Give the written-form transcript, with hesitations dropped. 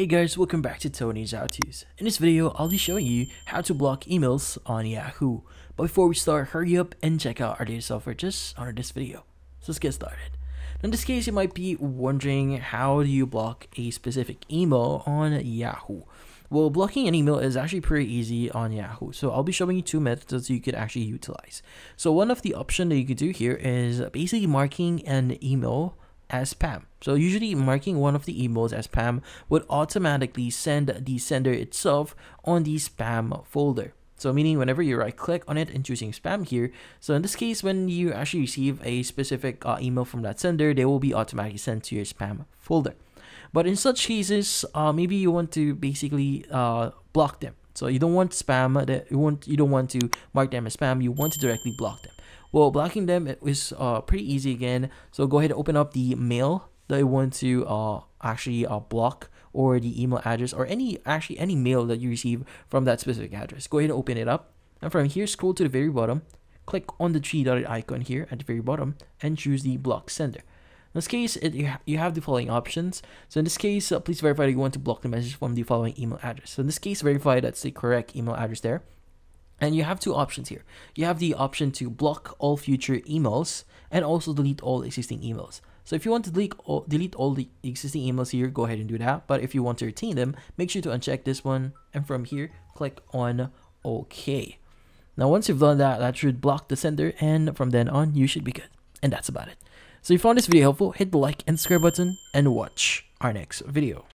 Hey guys, welcome back to Tony's HowTos. In this video, I'll be showing you how to block emails on Yahoo. But before we start, hurry up and check out our data software just under this video. So let's get started. Now in this case, you might be wondering, how do you block a specific email on Yahoo? Well, blocking an email is actually pretty easy on Yahoo. So I'll be showing you two methods you could actually utilize. So one of the options that you could do here is basically marking an email as spam. So usually marking one of the emails as spam would automatically send the sender itself on the spam folder. So meaning whenever you right click on it and choosing spam here. So in this case, when you actually receive a specific email from that sender, they will be automatically sent to your spam folder. But in such cases, maybe you want to basically block them. So you don't want spam, you don't want to mark them as spam, you want to directly block them. Well, blocking them is pretty easy again. So go ahead and open up the mail that you want to block, or the email address, or any mail that you receive from that specific address. Go ahead and open it up. And from here, scroll to the very bottom, click on the three-dotted icon here at the very bottom, and choose the block sender. In this case, you have the following options. So in this case, please verify that you want to block the message from the following email address. So in this case, verify that's the correct email address there. And you have two options here. You have the option to block all future emails and also delete all existing emails. So if you want to delete all the existing emails here, go ahead and do that. But if you want to retain them, make sure to uncheck this one. And from here, click on OK. Now, once you've done that, that should block the sender. And from then on, you should be good. And that's about it. So if you found this video helpful, hit the like and subscribe button and watch our next video.